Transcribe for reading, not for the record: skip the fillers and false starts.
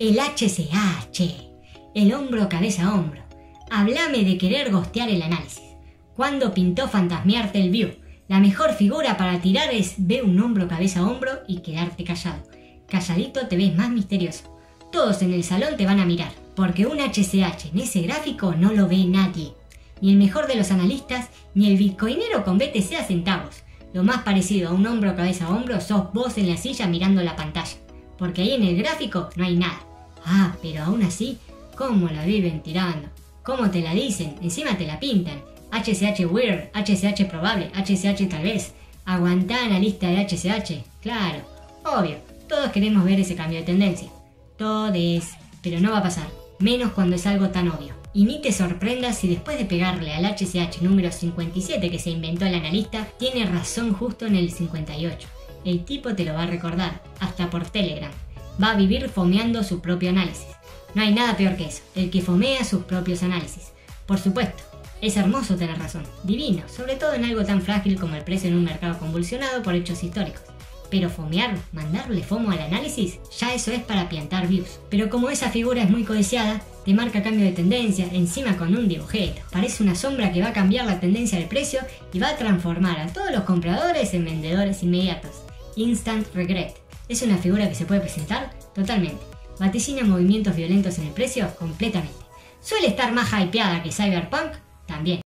El HCH, el hombro cabeza hombro. Háblame de querer gostear el análisis. Cuando pintó fantasmearte el view? La mejor figura para tirar es ver un hombro cabeza hombro y quedarte callado. Calladito te ves más misterioso. Todos en el salón te van a mirar, porque un HCH en ese gráfico no lo ve nadie. Ni el mejor de los analistas, ni el bitcoinero con BTC a centavos. Lo más parecido a un hombro cabeza hombro sos vos en la silla mirando la pantalla. Porque ahí en el gráfico no hay nada. Ah, pero aún así, ¿cómo la viven tirando? ¿Cómo te la dicen? Encima te la pintan. HCH weird, HCH probable, HCH tal vez. Aguantá la lista de HCH. Claro, obvio, todos queremos ver ese cambio de tendencia. Todes. Pero no va a pasar, menos cuando es algo tan obvio. Y ni te sorprendas si después de pegarle al HCH número 57 que se inventó el analista, tiene razón justo en el 58. El tipo te lo va a recordar, hasta por Telegram. Va a vivir fomeando su propio análisis. No hay nada peor que eso, el que fomea sus propios análisis. Por supuesto, es hermoso tener razón, divino, sobre todo en algo tan frágil como el precio en un mercado convulsionado por hechos históricos. Pero fomear, mandarle fomo al análisis, ya eso es para piantar views. Pero como esa figura es muy codiciada, te marca cambio de tendencia, encima con un dibujito. Parece una sombra que va a cambiar la tendencia del precio y va a transformar a todos los compradores en vendedores inmediatos. Instant Regret. Es una figura que se puede presentar totalmente. Vaticina movimientos violentos en el precio completamente. Suele estar más hypeada que Cyberpunk también.